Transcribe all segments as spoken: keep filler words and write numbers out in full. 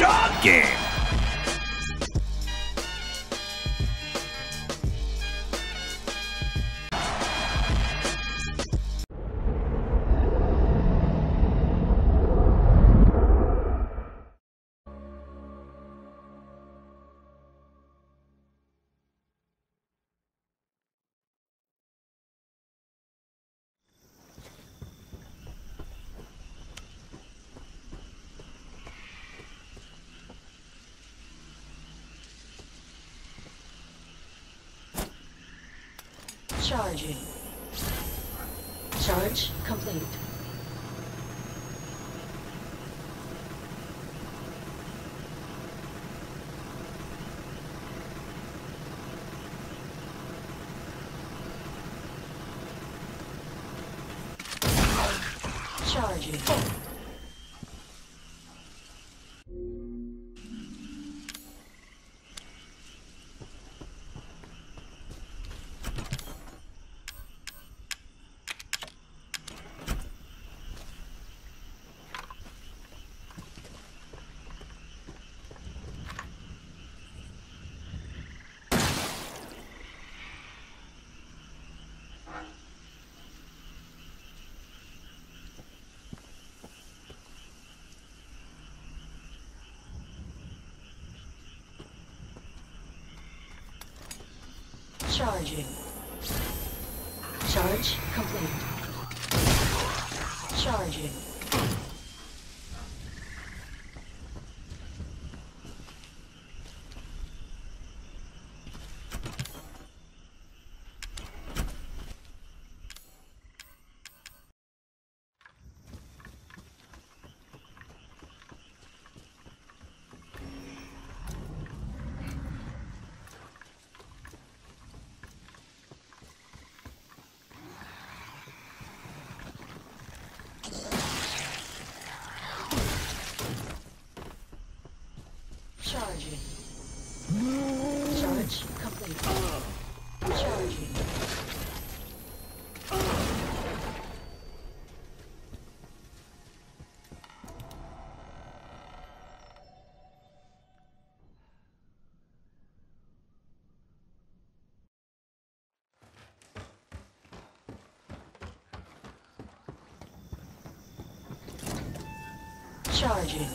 job game. Charging. Charge complete. Charging. Charging. Charge complete. Charging. Charge complete. Charging. Charging.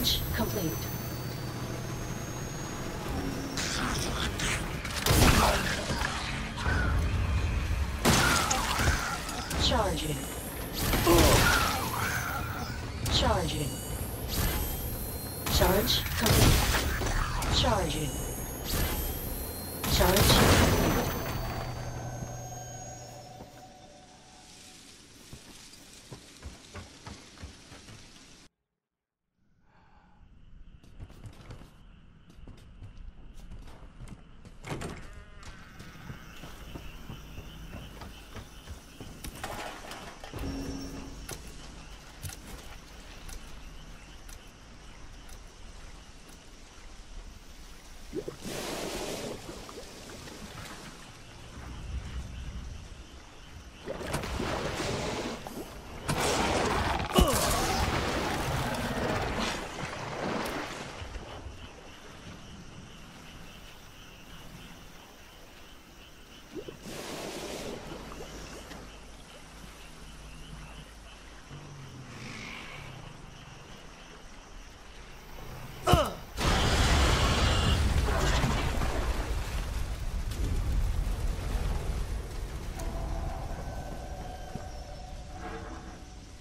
Charge complete. Charging. Charging. Charge complete. Charging. Charge complete. Charging.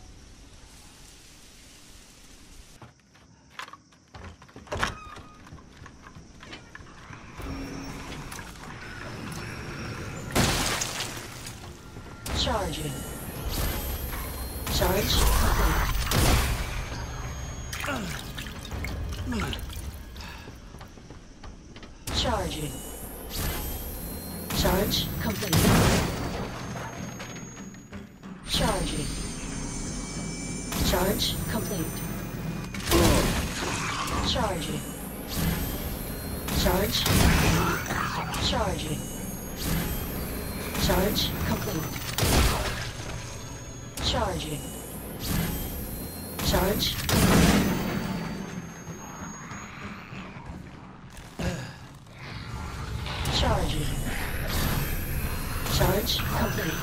Charge complete. Charging. Charge complete. Charging. Charge complete. Charging. Charge complete. Charging. Charge complete. Charging. Charge. Charge complete.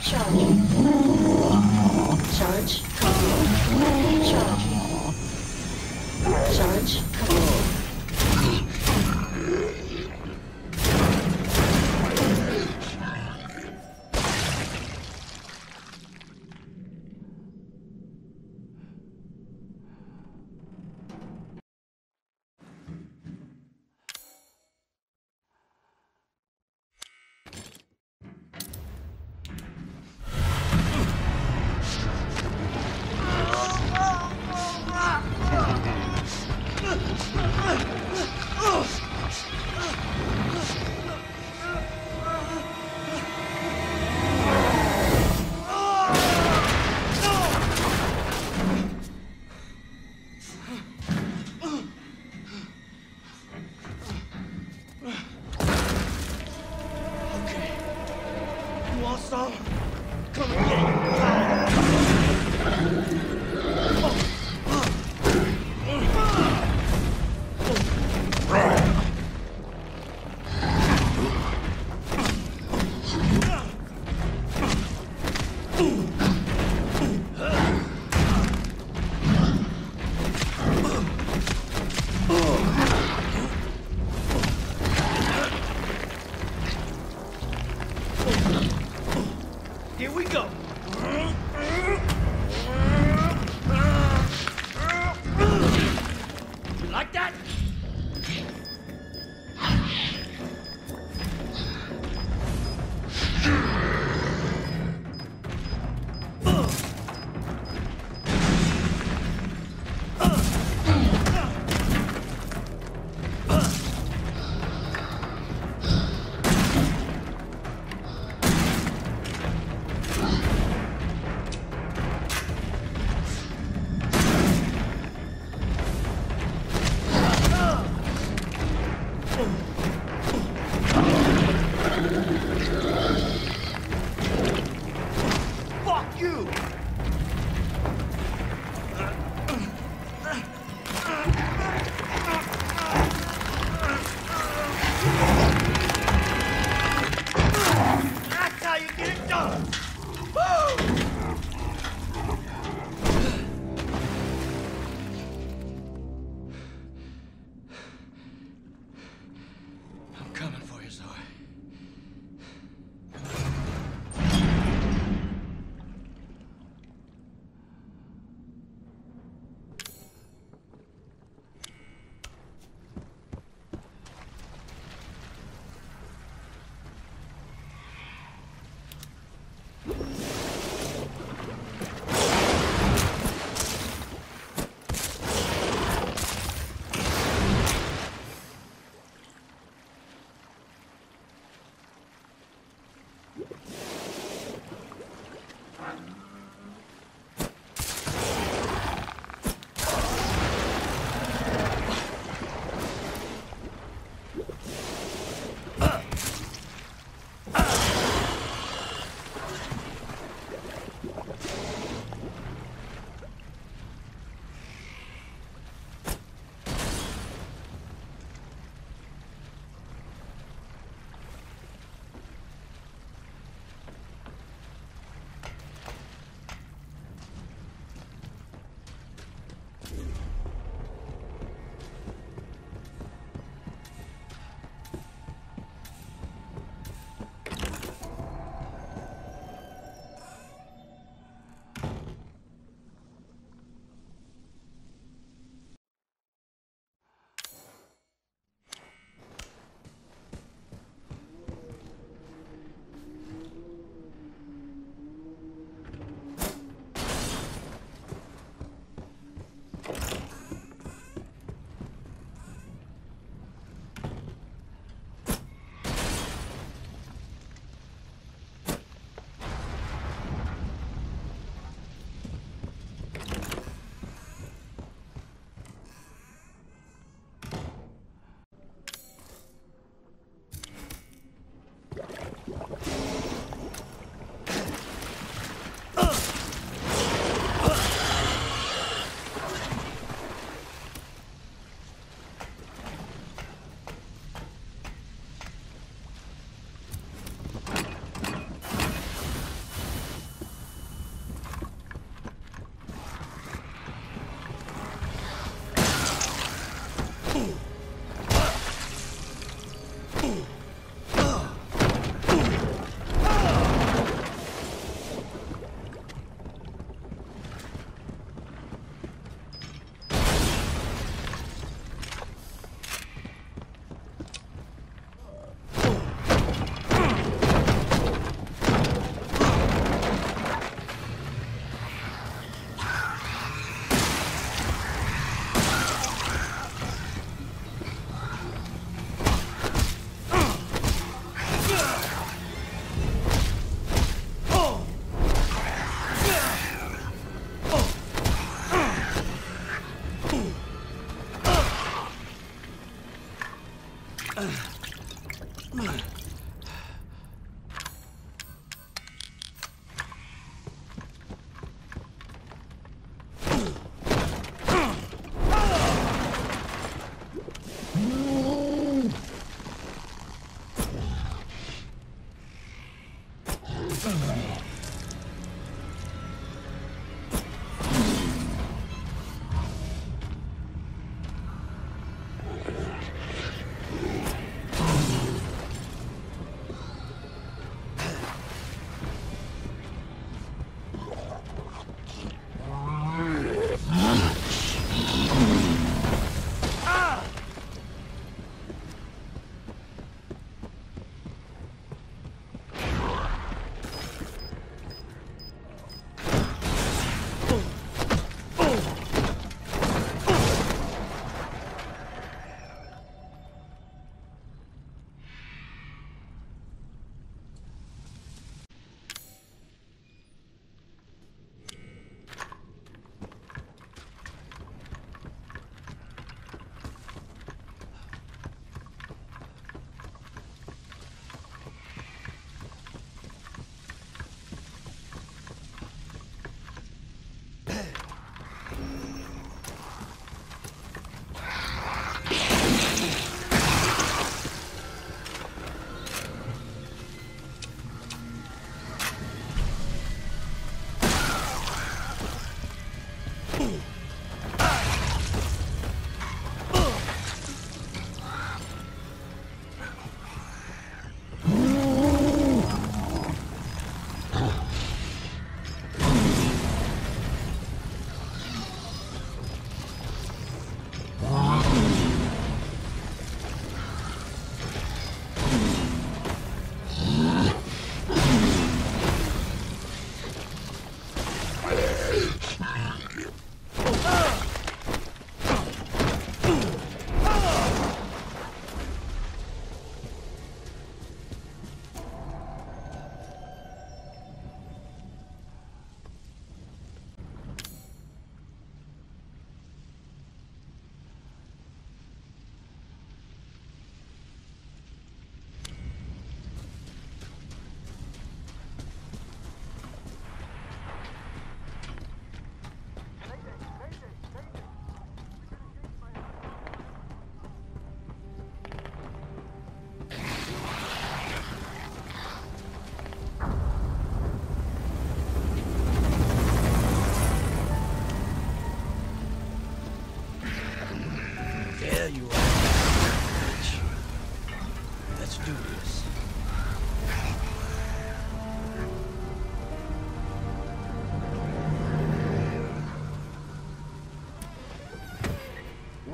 Charge. Charge complete. Charge. Charge complete.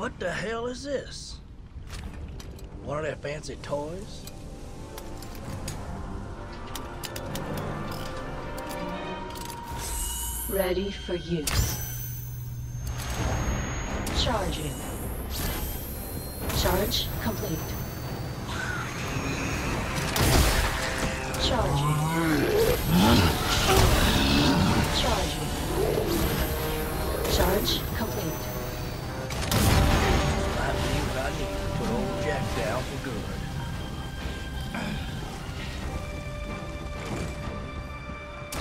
What the hell is this? One of their fancy toys? Ready for use. Charging. Charge complete. Charging. Charging. Charge complete. I believe what I need to put old Jack down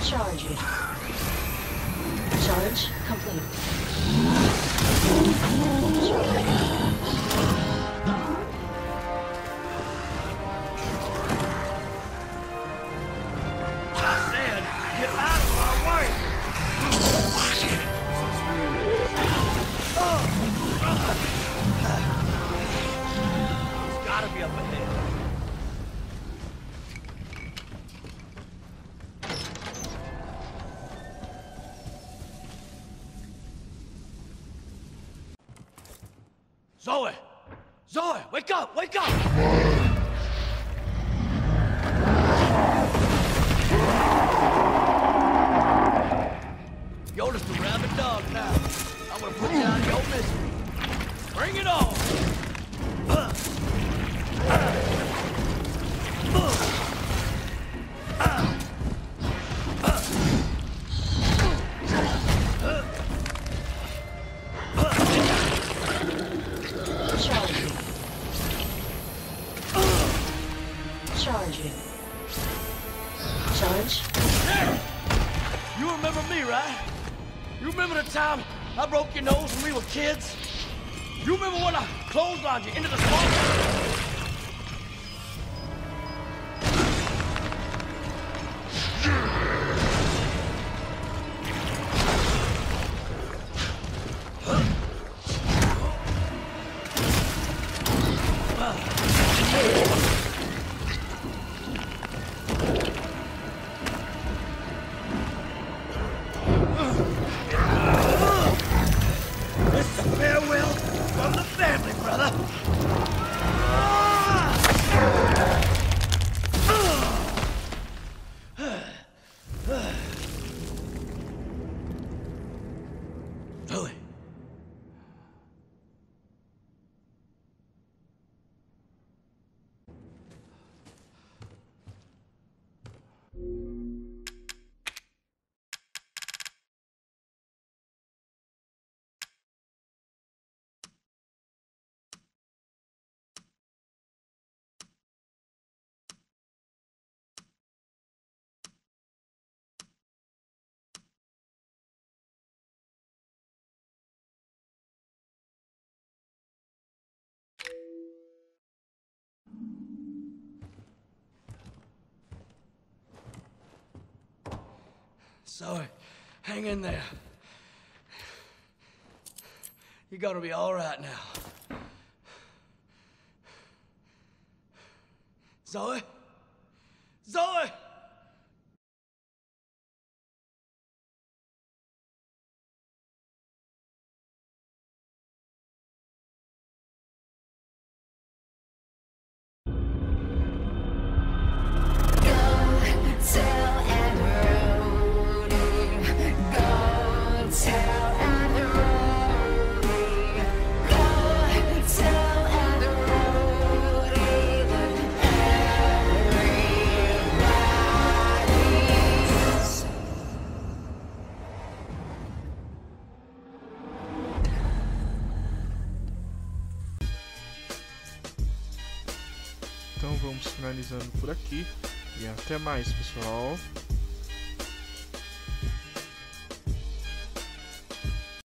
for good. Charging. Charge complete. I said, get out of my way! It's gotta be up ahead. Zoe! Zoe! Wake up! Wake up! You're just a rabid dog now. I'm gonna put down your misery. Bring it on! Uh. Uh. Uh. Time I broke your nose when we were kids? You remember when I clotheslined you into the swamp? Zoe, hang in there. You're gonna be all right now. Zoe? Zoe! Então vamos finalizando por aqui e até mais, pessoal.